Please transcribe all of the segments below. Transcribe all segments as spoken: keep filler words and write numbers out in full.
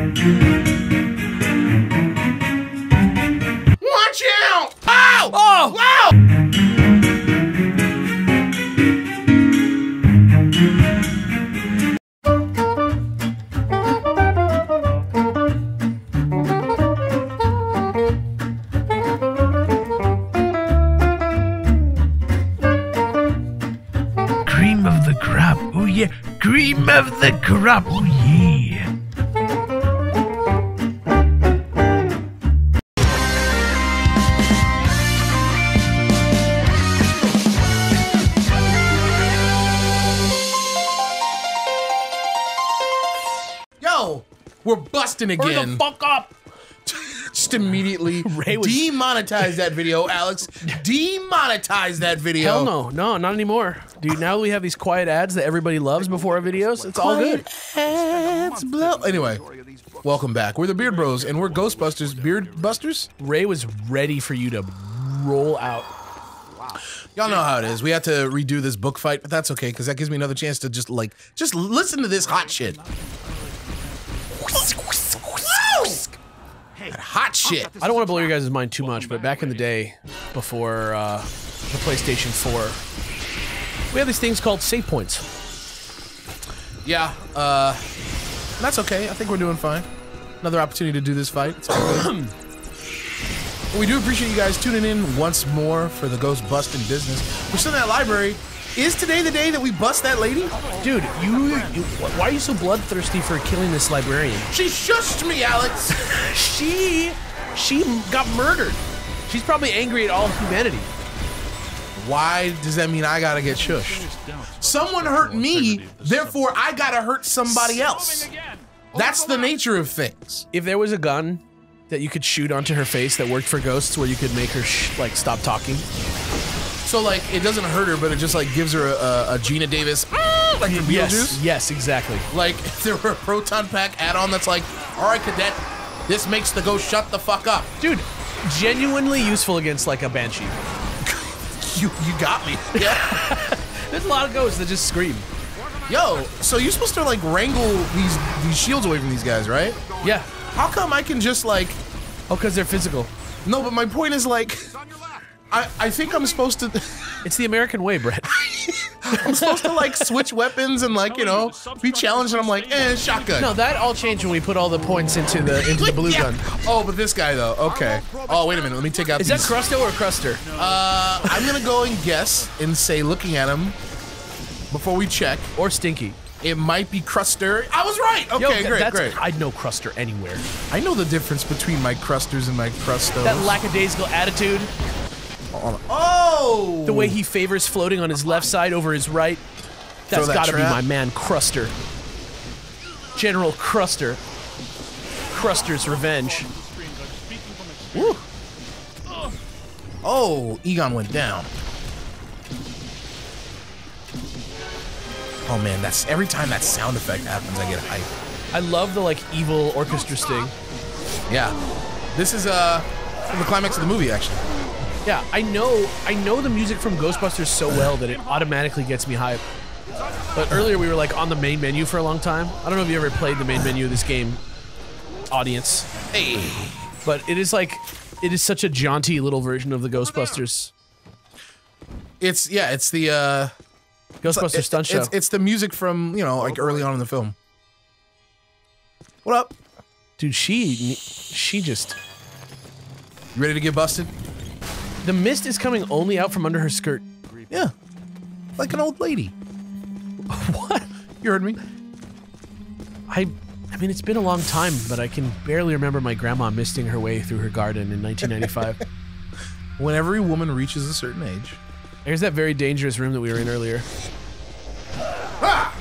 Watch out! Ow! Oh! Wow! Cream of the crop, oh yeah, cream of the crop, oh yeah. We're busting again. Hurry the fuck up. Just immediately Ray was demonetize that video, Alex. Demonetize that video. Hell no. No, not anymore. Dude, now we have these quiet ads that everybody loves before our videos. It's all good. Ads blow. Anyway, welcome back. We're the Beard Bros, and we're Ghostbusters. Beardbusters? Ray was ready for you to roll out. Y'all know how it is. We have to redo this book fight, but that's okay, because that gives me another chance to just, like, just listen to this hot shit. That hot shit. I don't want to blow your guys' mind too much, but back in the day, before uh, the PlayStation four, we had these things called save points. Yeah, uh, that's okay. I think we're doing fine. Another opportunity to do this fight. It's all good. We do appreciate you guys tuning in once more for the ghost busting business. We're still in that library. Is today the day that we bust that lady? Dude, you, you... Why are you so bloodthirsty for killing this librarian? She shushed me, Alex! she... She got murdered. She's probably angry at all of humanity. Why does that mean I gotta get shushed? Someone hurt me, therefore I gotta hurt somebody else. That's the nature of things. If there was a gun that you could shoot onto her face that worked for ghosts where you could make her, sh like, stop talking... So like it doesn't hurt her, but it just like gives her a, a, a Gina Davis, mm, like the Beetlejuice. Yes, yes, exactly. Like if there were a Proton Pack add-on that's like, all right, cadet, this makes the ghost shut the fuck up, dude. Genuinely useful against like a Banshee. you you got me. Yeah. There's a lot of ghosts that just scream. Yo, so you're supposed to like wrangle these these shields away from these guys, right? Yeah. How come I can just like? Oh, because they're physical. No, but my point is like. I, I think I'm supposed to... It's the American way, Brett. I'm supposed to, like, switch weapons and, like, you know, be challenged, and I'm like, eh, shotgun. No, that all changed when we put all the points into the into the blue yeah. gun. Oh, but this guy, though. Okay. Oh, wait a minute. Let me take out Is these. That Crusto or Cruster? Uh, I'm going to go and guess and say, looking at him, before we check. Or Stinky. It might be Cruster. I was right! Okay, Yo, great, that's, great. I'd know Cruster anywhere. I know the difference between my Crusters and my Crustos. That lackadaisical attitude. Oh! The way he favors floating on his left side over his right. That's that gotta trap. be my man, Cruster. General Cruster. Cruster's revenge. Woo. Oh, Egon went down. Oh man, that's every time that sound effect happens, I get hyped. I love the like evil orchestra sting. Yeah, this is uh the climax of the movie, actually. Yeah, I know, I know the music from Ghostbusters so well that it automatically gets me hype. But earlier we were like on the main menu for a long time. I don't know if you ever played the main menu of this game, audience. Hey, but it is like, it is such a jaunty little version of the Ghostbusters. It's yeah, it's the uh, Ghostbusters it's, stunt show. It's, it's the music from you know like early on in the film. What up, dude? She she just. You ready to get busted? The mist is coming only out from under her skirt. Yeah. Like an old lady. What? You heard me? I I mean, it's been a long time, but I can barely remember my grandma misting her way through her garden in nineteen ninety-five. When every woman reaches a certain age. There's that very dangerous room that we were in earlier. Ah!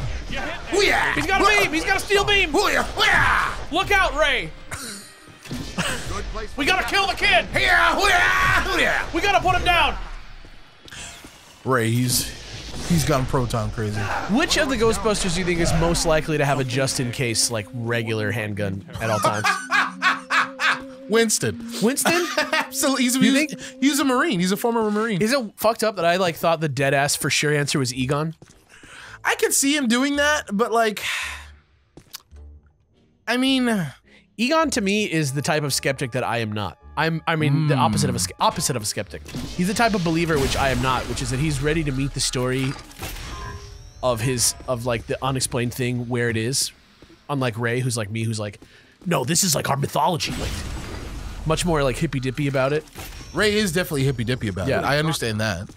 Hoo-yah! He's got a beam! He's got a steel beam! Hoo-yah! Hoo-yah! Look out, Ray! We gotta kill the kid! We gotta put him down! Ray, he's, he's gone proton crazy. Which of the Ghostbusters do you think is most likely to have a just-in-case, like, regular handgun at all times? Winston. Winston? Absolutely. He's, you think? He's a Marine. He's a former Marine. Is it fucked up that I, like, thought the dead-ass for sure answer was Egon? I could see him doing that, but, like... I mean... Egon to me is the type of skeptic that I am not. I'm, I mean, mm. the opposite of a opposite of a skeptic. He's the type of believer which I am not, which is that he's ready to meet the story of his of like the unexplained thing where it is. Unlike Ray, who's like me, who's like, no, this is like our mythology. Like, much more like hippy dippy about it. Ray is definitely hippy dippy about yeah. it. I understand that.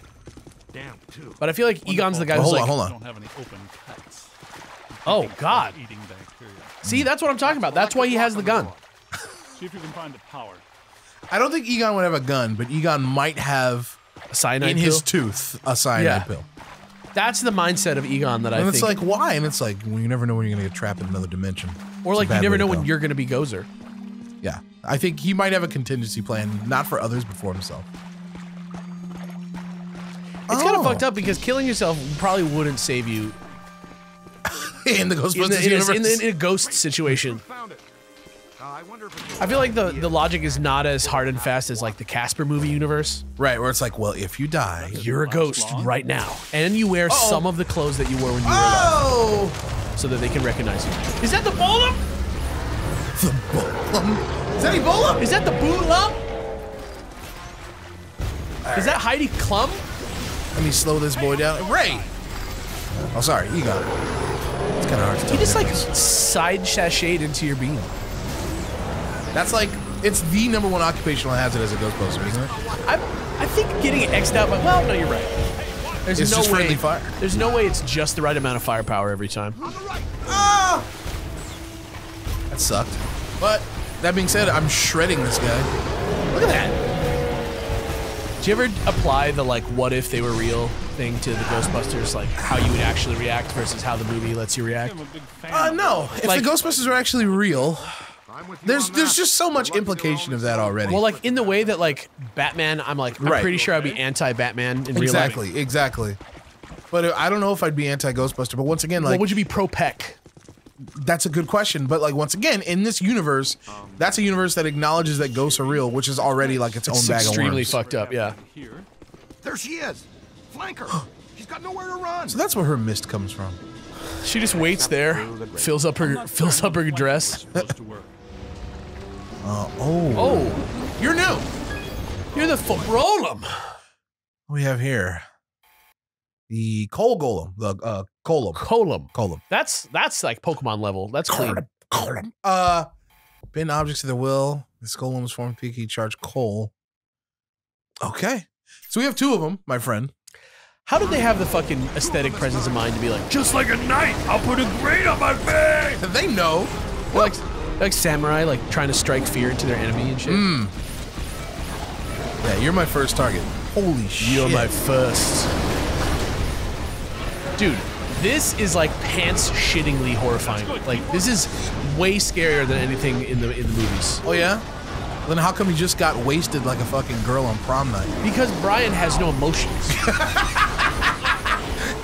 Damn too. But I feel like Wonderful. Egon's the guy who's like, hold on, hold on. Don't have any open cuts. Oh God. Eating bacteria. See, that's what I'm talking about. That's why he has the gun. See if you can find the power. I don't think Egon would have a gun, but Egon might have a cyanide in pill? his tooth a cyanide yeah. pill. That's the mindset of Egon that I and think. And it's like, why? And it's like, well, you never know when you're going to get trapped in another dimension. Or it's like, you never know when you're going to be Gozer. Yeah. I think he might have a contingency plan, not for others, but for himself. It's oh. kind of fucked up because killing yourself probably wouldn't save you. in the Ghostbusters universe. In, the, in a ghost situation. I feel like the, the logic is not as hard and fast as like the Casper movie universe. Right, where it's like, well, if you die, you're a ghost right now. And you wear uh -oh. some of the clothes that you wore when you were alive. Oh. So that they can recognize you. Is that the Bolum? The Bolum? Is that the Bolum? Is that the Boolum? Right. Is that Heidi Klum? Let me slow this boy down. Ray! Oh, sorry, you got it. It's kind of hard to tell. You just like side sashayed into your beam. That's like, it's the number one occupational hazard as a Ghostbuster, isn't it? I, I think getting X'd out, but well, no, you're right. There's it's no just way, friendly fire. There's no way it's just the right amount of firepower every time. Ah! That sucked. But, that being said, I'm shredding this guy. Look at that. Did you ever apply the, like, what if they were real thing to the Ghostbusters, like how you would actually react versus how the movie lets you react? Uh, no. If like, the Ghostbusters are actually real, There's there's just so much implication of that already. Well, like in the way that like Batman, I'm like I'm right. pretty sure I'd be anti-Batman in exactly, real life. Exactly, exactly. But I don't know if I'd be anti-Ghostbuster. But once again, like, well, would you be pro Peck? That's a good question. But like once again, in this universe, that's a universe that acknowledges that ghosts are real, which is already like its, its own bag of worms. Extremely fucked up. Yeah. There she is, flanker. She's got nowhere to run. So that's where her mist comes from. She just waits there, fills up her fills up her dress. Uh, oh. Oh, you're new. You're the Fobrolum. We have here the Coal Golem, the uh, Colum. Colum. Colum. That's that's like Pokemon level. That's clean. Colum. Uh, bend objects to their will. This Golem is formed P K charge coal. Okay, so we have two of them, my friend. How did they have the fucking aesthetic presence of mind to be like, just like a knight, I'll put a grate on my face? They know. Well, like. Like samurai, like trying to strike fear into their enemy and shit. Mm. Yeah, you're my first target. Holy shit. You're my first. Dude, this is like pants shittingly horrifying. Like this is way scarier than anything in the in the movies. Oh yeah? Then how come you just got wasted like a fucking girl on prom night? Because Brian has no emotions.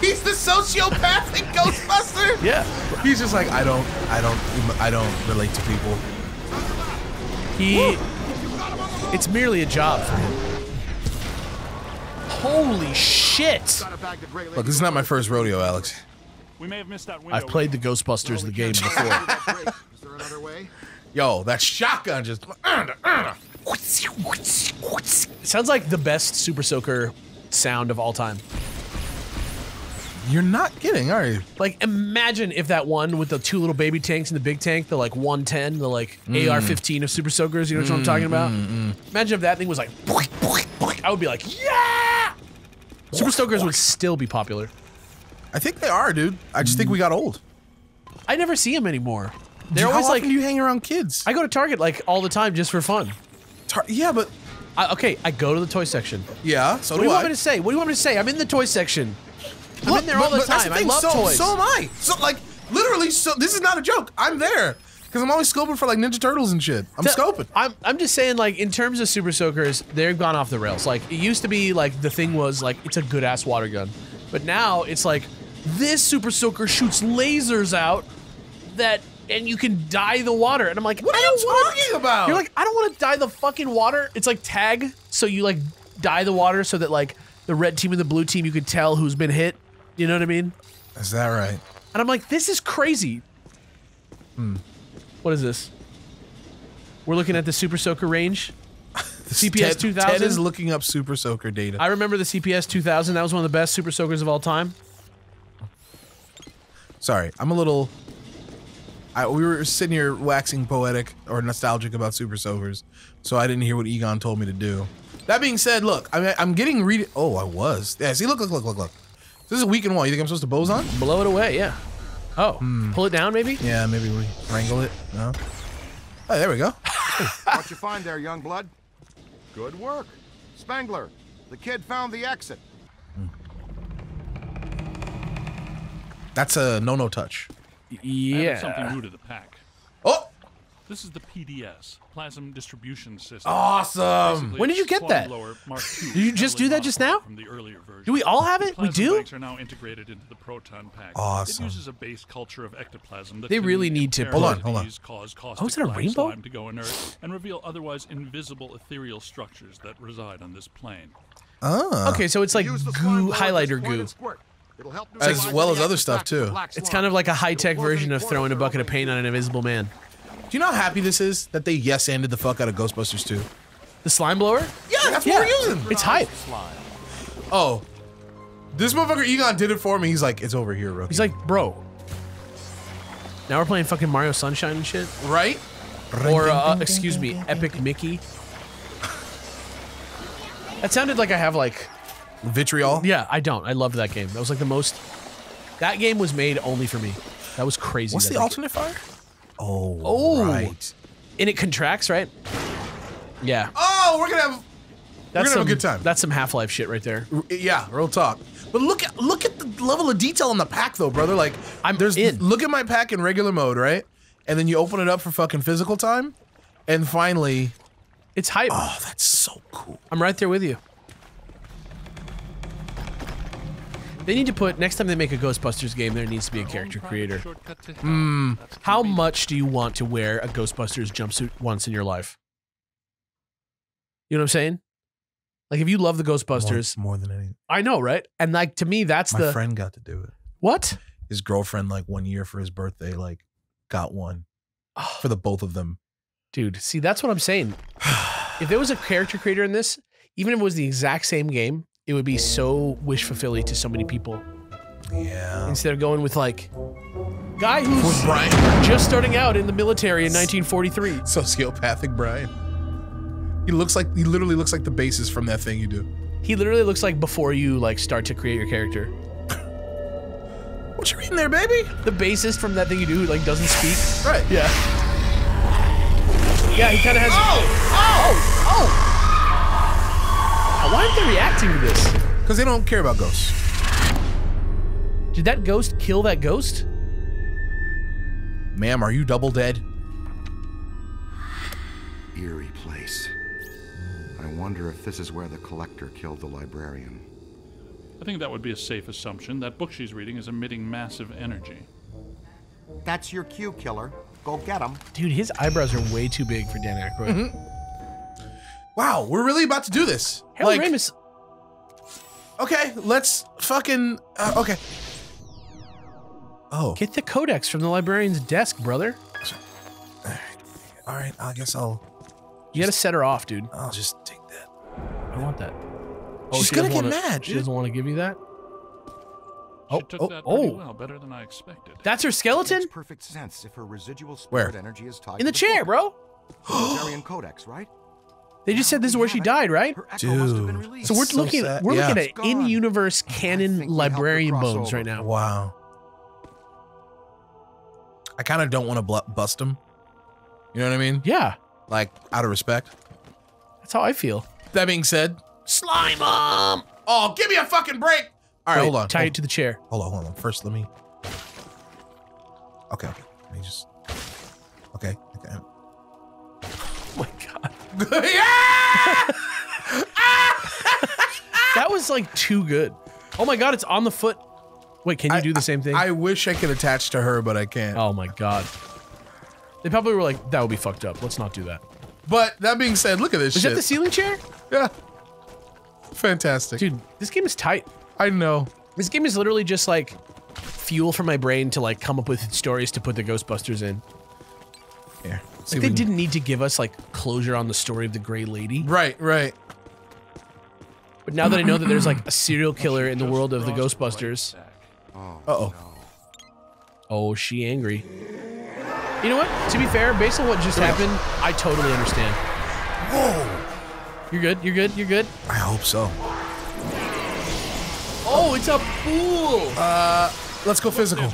He's the sociopathic Ghostbuster. Yeah, he's just like I don't, I don't, I don't relate to people. He, it's merely a job for him. Holy shit! Look, this is not my first rodeo, Alex. We may have missed that window. I've played the Ghostbusters the game before. Is there another way? Yo, that shotgun just. Sounds like the best Super Soaker sound of all time. You're not kidding, are you? Like, imagine if that one with the two little baby tanks and the big tank, the like one ten, the like mm. A R fifteen of Super Soakers, you know mm, what I'm talking about? Mm, mm. Imagine if that thing was like, boink, boink, boink. I would be like, yeah! Boink, Super Soakers boink. would still be popular. I think they are, dude. I just mm. think we got old. I never see them anymore. They're How always often like, do you hang around kids? I go to Target like all the time just for fun. Tar yeah, but. I, okay, I go to the toy section. Yeah, so what do I. What do you want me to say? What do you want me to say? I'm in the toy section. I'm Look, in there all but, the time. The I love so, toys. So am I. So, like, literally, so this is not a joke. I'm there because I'm always scoping for like Ninja Turtles and shit. I'm so, scoping. I'm, I'm just saying, like, in terms of Super Soakers, they've gone off the rails. Like, it used to be like the thing was like it's a good ass water gun, but now it's like this Super Soaker shoots lasers out that and you can dye the water. And I'm like, what are you talking about? You're like, I don't want to dye the fucking water. It's like tag, so you like dye the water so that like the red team and the blue team you can tell who's been hit. You know what I mean? Is that right? And I'm like, this is crazy. Hmm. What is this? We're looking at the Super Soaker range. C P S two thousand. Ted is looking up Super Soaker data. I remember the C P S two thousand. That was one of the best Super Soakers of all time. Sorry, I'm a little... I, we were sitting here waxing poetic or nostalgic about Super Soakers, so I didn't hear what Egon told me to do. That being said, look, I'm, I'm getting read. Oh, I was. Yeah, see, look, look, look, look, look. This is a weakened wall. You think I'm supposed to boson? Blow it away, yeah. Oh, hmm. Pull it down, maybe? Yeah, maybe we wrangle it. No. Oh, there we go. What you find there, young blood? Good work. Spangler, the kid found the exit. That's a no-no touch. Yeah. Added something new to the pack. Oh! This is the P D S, Plasm Distribution System. Awesome! Basically, when did you get that? Lower, two, did you just do that just now? From the earlier version. Do we all have it? We do? Are now integrated into the Proton pack. Awesome. It uses a base culture of ectoplasm that they really need to... Hold on, hold on. Cause oh, is that a rainbow? To go inert ...and reveal otherwise invisible ethereal structures that reside on this plane. Oh. Okay, so it's like goo, highlighter goo. It'll help as well as other stuff, too. It's kind of like a high-tech version of throwing a bucket of paint on an invisible man. Do you know how happy this is that they yes-anded the fuck out of Ghostbusters two? The slime blower? Yeah, that's yeah. what we're using! It's hype. Oh. This motherfucker Egon did it for me. He's like, it's over here, rookie. He's like, bro. Now we're playing fucking Mario Sunshine and shit? Right? Or, uh, excuse me, Epic Mickey. That sounded like I have, like... Vitriol? Yeah, I don't. I loved that game. That was like the most... That game was made only for me. That was crazy. What's the alternate fire? Oh, oh, right. And it contracts, right? Yeah. Oh, we're gonna have... That's we're gonna some, have a good time. That's some Half-Life shit right there. Yeah, real talk. But look at look at the level of detail on the pack, though, brother. Like, I'm there's in. Look at my pack in regular mode, right? And then you open it up for fucking physical time, and finally... It's hype. Oh, that's so cool. I'm right there with you. They need to put, next time they make a Ghostbusters game, there needs to be a character creator. Hmm. How much do you want to wear a Ghostbusters jumpsuit once in your life? You know what I'm saying? Like, if you love the Ghostbusters... More, more than anything. I know, right? And, like, to me, that's the... My friend got to do it. What? His girlfriend, like, one year for his birthday, like, got one. For the both of them. Dude, see, that's what I'm saying. If there was a character creator in this, even if it was the exact same game... It would be so wish-fulfilling to so many people. Yeah. Instead of going with, like, guy who's with Brian. Just starting out in the military in nineteen forty-three. Sociopathic Brian. He looks like, he literally looks like the basis from that thing you do. He literally looks like before you, like, start to create your character. What you reading there, baby? The basis from that thing you do who, like, doesn't speak. Right. Yeah. Yeah, he kind of has- Oh! Oh! Oh! Oh! Why aren't they reacting to this? Because they don't care about ghosts. Did that ghost kill that ghost? Ma'am, are you double dead? Eerie place. I wonder if this is where the collector killed the librarian. I think that would be a safe assumption. That book she's reading is emitting massive energy. That's your cue, killer. Go get him. Dude, his eyebrows are way too big for Dan Aykroyd. Mm -hmm. Wow, we're really about to do this. Harold like, Ramis. Okay, let's fucking. Uh, okay. Oh. Get the codex from the librarian's desk, brother. All right, all right I guess I'll. You gotta set her off, dude. I'll just take that. I want that. Oh, she's she gonna get wanna, mad. She dude. doesn't want to give you that. Oh, she took oh, that oh. Well, better than I expected. That's her skeleton? It makes perfect sense if her residual spirit energy is tied in the, the chair, book. Bro. Librarian codex, right? They just said this is where she died, right? Dude. So we're so looking at we're yeah. looking at in-universe canon librarian bones right now. Wow. I kind of don't want to bust them. You know what I mean? Yeah. Like out of respect. That's how I feel. That being said, slime mom. Oh, give me a fucking break. All right, Wait, hold on. Tie hold, it to the chair. Hold on, hold on. First, let me. Okay. Okay. Let me just. Okay. Okay. Oh my god. That was like too good. Oh my god, it's on the foot. Wait, can you I, do the same thing? I wish I could attach to her, but I can't. Oh my god. They probably were like, that would be fucked up. Let's not do that. But that being said, look at this is shit. Is that the ceiling chair? Yeah. Fantastic. Dude, this game is tight. I know. This game is literally just like fuel for my brain to like come up with stories to put the Ghostbusters in. Here. Yeah. See, like they didn't need to give us like closure on the story of the Grey Lady. Right, right. But now that I know that there's like a serial killer in the world of the Ghostbusters. Uh oh. Oh, she angry. You know what? To be fair, based on what just happened, I totally understand. Whoa. You're good. You're good. You're good. I hope so. Oh, it's a pool. Uh, let's go physical.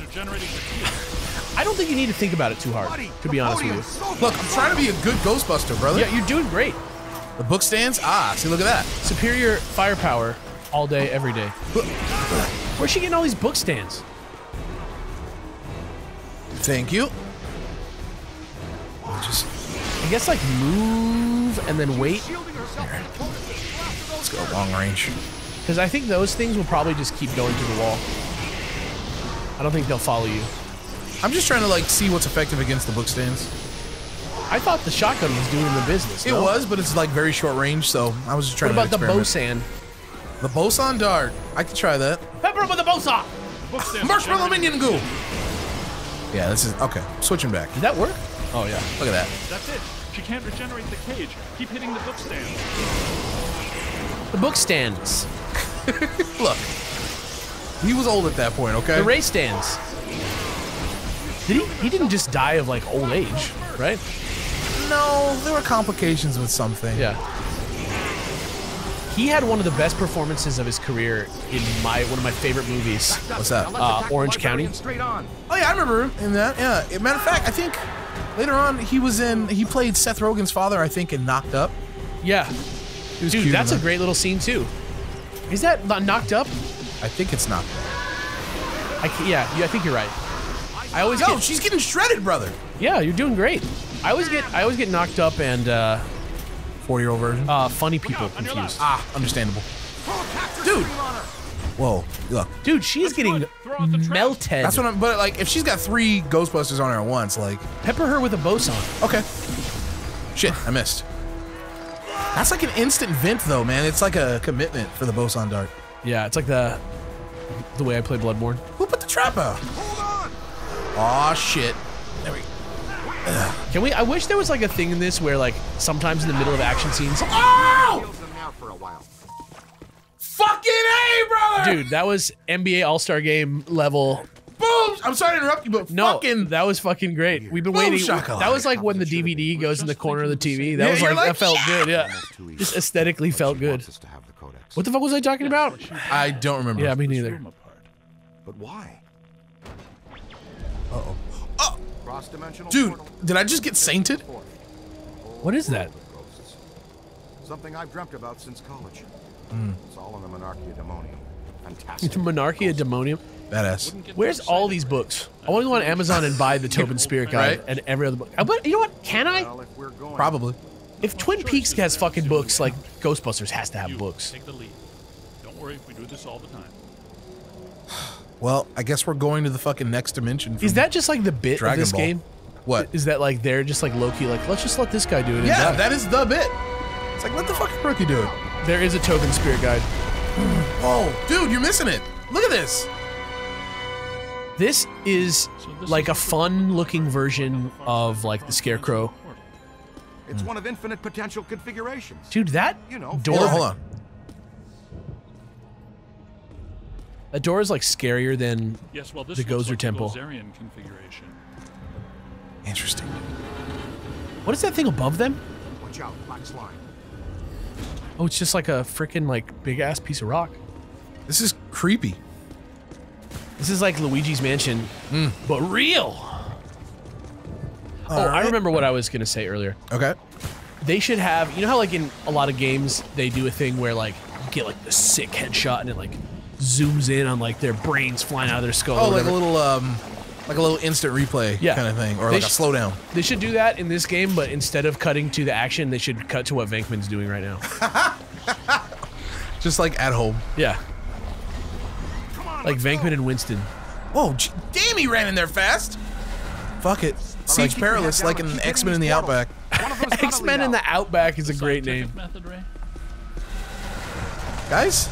I don't think you need to think about it too hard, to be honest with you. Look, I'm trying to be a good Ghostbuster, brother. Yeah, you're doing great. The book stands? Ah, see, look at that. Superior firepower all day, every day. Where's she getting all these book stands? Thank you. I'll just... I guess, like, move and then wait. Let's go long range. Because I think those things will probably just keep going to the wall. I don't think they'll follow you. I'm just trying to, like, see what's effective against the book stands. I thought the shotgun was doing the business. It no? was, but it's like very short range, so I was just trying what to experiment. What about the Bosan? The Bosan dart. I could try that. Pepper with the Bosan! Marshmallow Minion Goo! Yeah, this is... Okay, switching back. Did that work? Oh, yeah. Look at that. That's it. She can't regenerate the cage. Keep hitting the book stands. The book stands. Look. He was old at that point, okay? The Ray stands. Did he? He didn't just die of, like, old age, right? No, there were complications with something. Yeah. He had one of the best performances of his career in my one of my favorite movies. What's that? Uh, Orange County. Oh yeah, I remember him in that. Yeah. As a matter of fact, I think later on he was in. He played Seth Rogen's father, I think, in Knocked Up. Yeah. Dude, cute, that's a great little scene too. Is that Knocked Up? I think it's Knocked Up. I can't, yeah, I think you're right. I always. Yo, get, she's getting shredded, brother. Yeah, you're doing great. I always get I always get knocked up and uh, forty year old version. Uh, funny people confused. Ah, understandable. Dude. Whoa. Look. Dude, she's getting melted. That's what I'm. But like, if she's got three Ghostbusters on her at once, like pepper her with a Bosan. Okay. Shit, I missed. That's like an instant vent, though, man. It's like a commitment for the Bosan dart. Yeah, it's like the the way I play Bloodborne. Who put the trap out? Hold on. Aw, shit. There we go. Can we? I wish there was like a thing in this where like sometimes in the middle of action scenes. Oh! Fucking A, brother! Dude, that was N B A All-Star Game level. Boom! I'm sorry to interrupt you, but no, fucking that was fucking great. We've been Boom waiting. Chocolate. That was like when the D V D goes in the corner of the T V. That yeah, was like, like that felt yeah. good. Yeah, just aesthetically felt good. What the fuck was I talking about? I don't remember. Yeah, me neither. But why? Uh-oh. Dude, did I just get sainted? What is that? Something I've dreamt about since college. Mm. It's all in the Monarchia Demonium. Fantastic. The Monarchia Demonium? Badass. Where's all these books? I want to go on Amazon and buy the Tobin Spirit Guide and every other book. But you know what? Can I? Probably. If Twin Peaks has fucking books, like Ghostbusters has to have books. Take the lead. Don't worry, we do this all the time. Well, I guess we're going to the fucking next dimension. Is that just like the bit Dragon of this Ball. Game? What? Is that like they're just like low-key like, let's just let this guy do it. Yeah, that is the bit. It's like, let the fucking rookie do it. There is a Tobin Spirit Guide. Oh, dude, you're missing it. Look at this. This is like a fun-looking version of like the Scarecrow. It's mm. one of infinite potential configurations. Dude, that you know, door- Hold on, hold on. A door is like scarier than yes, well, this the Gozer like temple. Gozerian configuration. Interesting. What is that thing above them? Watch out, black slime. Oh, it's just like a freaking like big ass piece of rock. This is creepy. This is like Luigi's Mansion, mm. but real. All oh, right. I remember what I was gonna say earlier. Okay. They should have. You know how like in a lot of games they do a thing where like you get like the sick headshot and it like. Zooms in on like their brains flying out of their skull. Oh, like a little, um, like a little instant replay yeah. kind of thing, or they like a slowdown. They should do that in this game, but instead of cutting to the action, they should cut to what Venkman's doing right now. Just like at home. Yeah. Come on, like Venkman go. And Winston. Whoa, gee, damn, he ran in there fast. Fuck it. Siege right, Perilous, like in X-Men in the Outback. X-Men in the Outback is a great name. Method, Ray. Guys.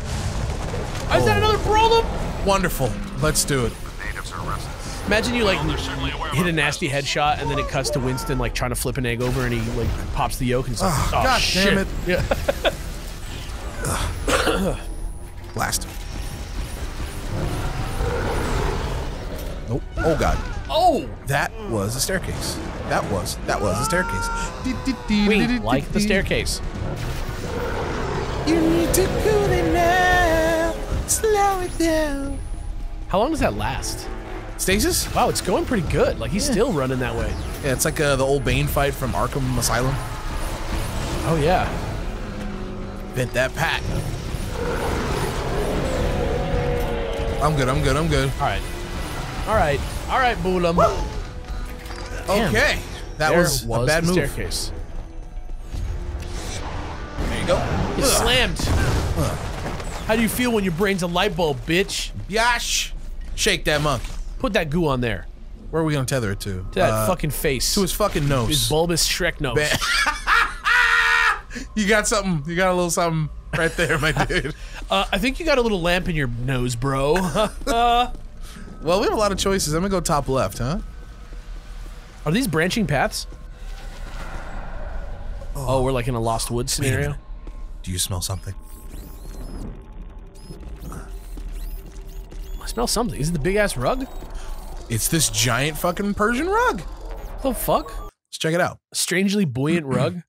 Oh. Is that another problem? Wonderful. Let's do it. The natives are restless. Imagine you like hit a nasty headshot and then it cuts to Winston like trying to flip an egg over and he like pops the yolk and stuff. Like, oh, oh God shit. Damn it! Yeah. Blast. Nope. Oh God. Oh, that was a staircase. That was that was a staircase. We like the staircase. You need to cool it now. Slow it down. How long does that last? Stasis? Wow, it's going pretty good. Like, he's yeah. still running that way. Yeah, it's like uh, the old Bane fight from Arkham Asylum. Oh, yeah. Vent that pack. I'm good, I'm good, I'm good. All right. All right. All right, Boolam. Okay. That there was, was a bad the move. Staircase. There you go. You Ugh. slammed. Ugh. How do you feel when your brain's a light bulb, bitch? Yash. Shake that monkey. Put that goo on there. Where are we gonna tether it to? To that uh, fucking face. To his fucking nose. His bulbous Shrek nose. You got something. You got a little something right there, my dude. uh, I think you got a little lamp in your nose, bro. uh, well, we have a lot of choices. I'm gonna go top left, huh? Are these branching paths? Oh, oh we're like in a Lost Woods scenario. Do you smell something? I smell something. Is it the big ass rug? It's this giant fucking Persian rug. What the fuck? Let's check it out. A strangely buoyant rug.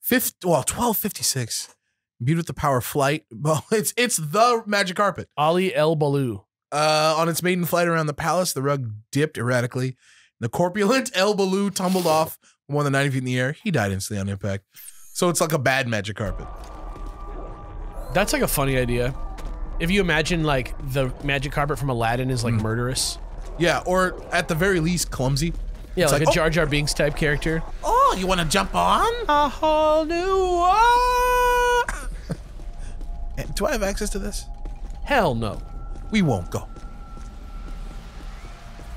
Fifth, well, twelve fifty-six. Imbued with the power of flight. Well, it's it's the magic carpet. Ali El Baloo. Uh, on its maiden flight around the palace, the rug dipped erratically. The corpulent El Baloo tumbled off more than ninety feet in the air. He died instantly on impact. So it's like a bad magic carpet. That's like a funny idea. If you imagine like the magic carpet from Aladdin is like mm. murderous. Yeah, or at the very least clumsy. Yeah, like, like a oh. Jar Jar Binks type character. Oh, you want to jump on? A whole new world. Do I have access to this? Hell no. We won't go.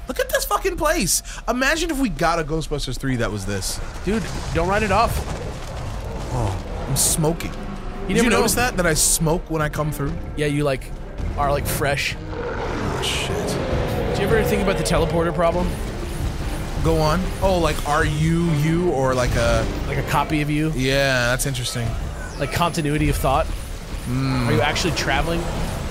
Look at this fucking place. Imagine if we got a Ghostbusters three that was this. Dude, don't write it off. Oh, I'm smoking. You Did you notice know. that? That I smoke when I come through? Yeah, you like, are like fresh. Oh, shit. Do you ever think about the teleporter problem? Go on. Oh, like, are you you or like a... Like a copy of you? Yeah, that's interesting. Like continuity of thought? Mm. Are you actually traveling?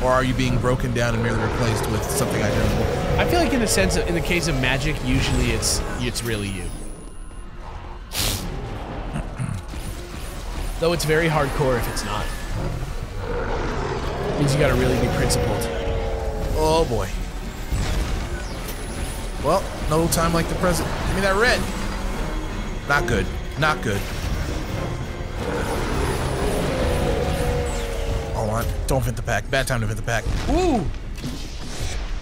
Or are you being broken down and merely replaced with something identical? I feel like in the sense of, in the case of magic, usually it's, it's really you. Though it's very hardcore if it's not. It means you gotta really be principled. Oh boy. Well, no time like the present. Give me that red. Not good. Not good. Hold on. Don't vent the pack. Bad time to vent the pack. Woo!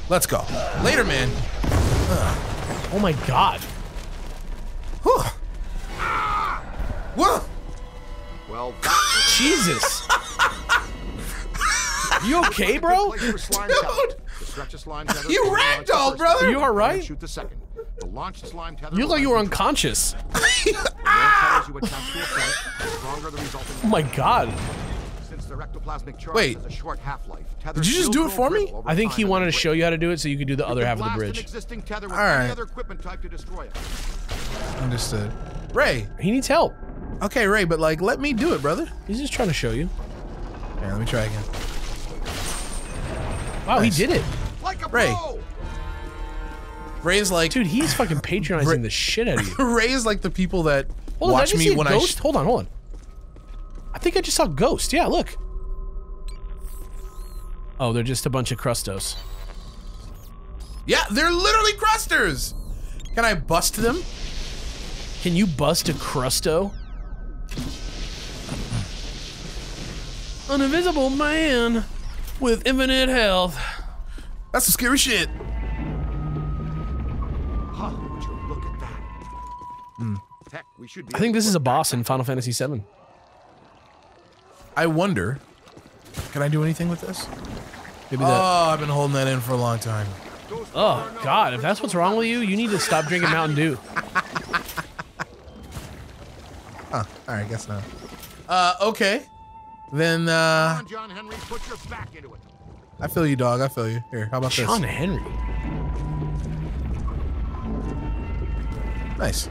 Let's go. Later, man. Ugh. Oh my god. Whew. Whoa! Well, Jesus! You okay, bro? Dude! You ragdolled, brother! Are you alright? You look like you were unconscious. Oh my god. Wait, did you just do it for me? I think he wanted to show you how to do it so you could do the other half of the bridge. Alright. Understood. Ray! He needs help. Okay, Ray, but like, let me do it, brother. He's just trying to show you. Here, let me try again. Wow, nice. He did it. Like a Ray. Pro. Ray's like, dude, he's fucking patronizing Ray, the shit out of you. Ray is like the people that hold watch on, me when ghost? I. Sh hold on, hold on. I think I just saw Ghost. Yeah, look. Oh, they're just a bunch of Crustos. Yeah, they're literally Crusters. Can I bust them? Can you bust a Crusto? An invisible man with infinite health. That's some scary shit. Huh, would you look at that? Mm. Heck, we should be I think this is a boss in Final Fantasy seven. I wonder, can I do anything with this? Maybe oh, that. I've been holding that in for a long time. Oh, God, if that's what's wrong with you, you need to stop drinking Mountain Dew. Huh, alright, guess not. Uh, okay. Then, uh... Come on, John Henry, put your back into it. I feel you, dog, I feel you. Here, how about John this? John Henry? Nice.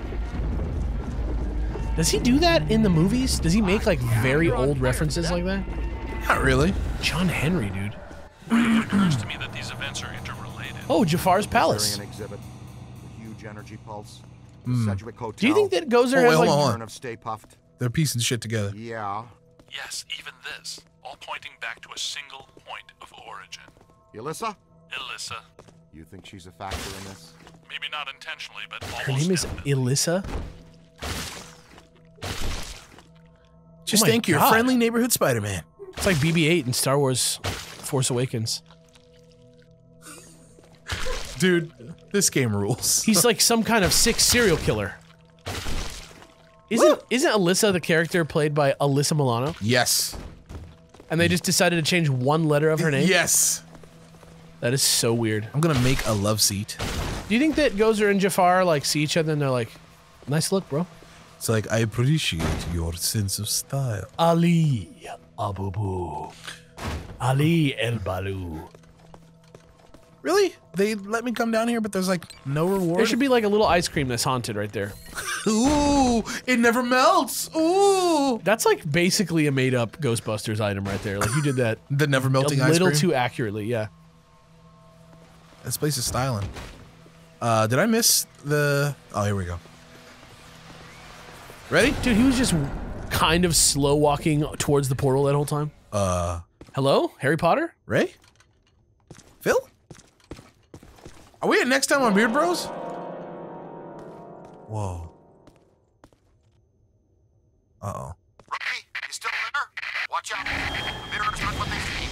Does he do that in the movies? Does he make like very old references like that? Not really. John Henry, dude. It occurs to me that these events are interrelated. Oh, Jafar's Palace. An exhibit, a huge energy pulse. Mm. Sedgwick Hotel. Do you think that Gozer oh, has wait, like turn of Stay Puffed? They're piecing shit together. Yeah. Yes, even this, all pointing back to a single point of origin. Elissa? Elissa. You think she's a factor in this? Maybe not intentionally, but almost. Her name is Elissa. Just oh think you're a friendly neighborhood Spider-Man. It's like B B eight in Star Wars Force Awakens. Dude, this game rules. He's like some kind of sick serial killer. Isn't Woo! Isn't Elissa the character played by Alyssa Milano? Yes. And they just decided to change one letter of her name? Yes. That is so weird. I'm gonna make a love seat. Do you think that Gozer and Jafar like see each other and they're like, nice look, bro? It's like, I appreciate your sense of style. Ali Abubu. Ali El Baloo. Really? They let me come down here, but there's like no reward? There should be like a little ice cream that's haunted right there. Ooh, it never melts. Ooh. That's like basically a made up Ghostbusters item right there. Like you did that. The never melting ice cream? A little too accurately, yeah. This place is styling. Uh, did I miss the... Oh, here we go. Ready? Dude, he was just kind of slow walking towards the portal that whole time. Uh... Hello? Harry Potter? Ray? Phil? Are we at next time on Beard Bros? Whoa. Uh-oh. Ray, you still there? Watch out. The mirrors run what they see.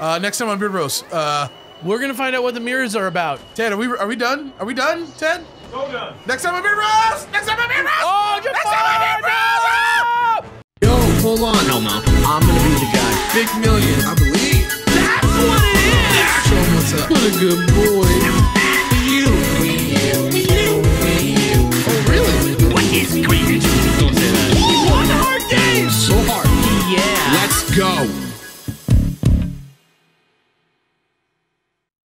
Uh, next time on Beard Bros, uh... We're gonna find out what the mirrors are about. Ted, are we are we done? Are we done, Ted? So done. Next time on Beard Bros! Next time on Beard Bros! Oh, Jafar! Next time on Beard Bros! Yo, hold on, Homo. I'm gonna be the guy. Big million, I believe. That's what it is! Show him what's up. What a good boy. You. You. You. You. Oh, really? What is crazy? Don't say that. One hard game! So hard. Yeah. Let's go.